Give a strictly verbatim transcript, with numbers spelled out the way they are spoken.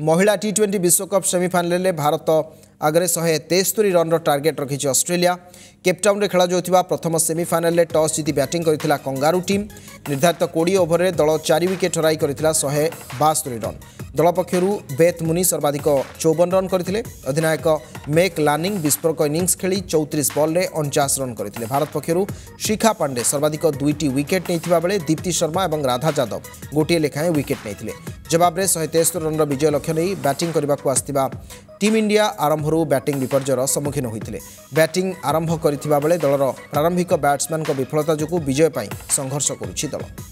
महिला T twenty विश्वकप semifinal में भारत आगे शहे तेस्तरी रन टार्गेट रखी ऑस्ट्रेलिया। केपटाउन में खेल प्रथम सेमिफाइनल टॉस जीति बैटिंग करथिला कंगारू टीम। निर्धारित कोड़ी ओभर में दल चार विकेट हराई करथिला शहे बास्तरी रन। दल पक्ष बेथ मुनि सर्वाधिक चौवन रन करथिले। अधिनायक मेक लानिंग विस्फोरक इनिंग्स खेली चौंतीस बॉल में उनचास रन करथिले। भारत पक्ष शिखा पांडे सर्वाधिक दुईट विकेट नहीं बेले दीप्ति शर्मा और राधा यादव गोटे लेखाएं विकेट नहीं। जवाब में शहे तेस्तरी रन विजय लक्ष्य नहीं बैटिंग करने आसवा टीम इंडिया आरंभर बैटिंग विपर्यर सम्मुखीन होते। बैटिंग आरंभ करथिबा बेले दलर प्रारंभिक बैट्समैन विफलता जो विजय संघर्ष करुछि दल।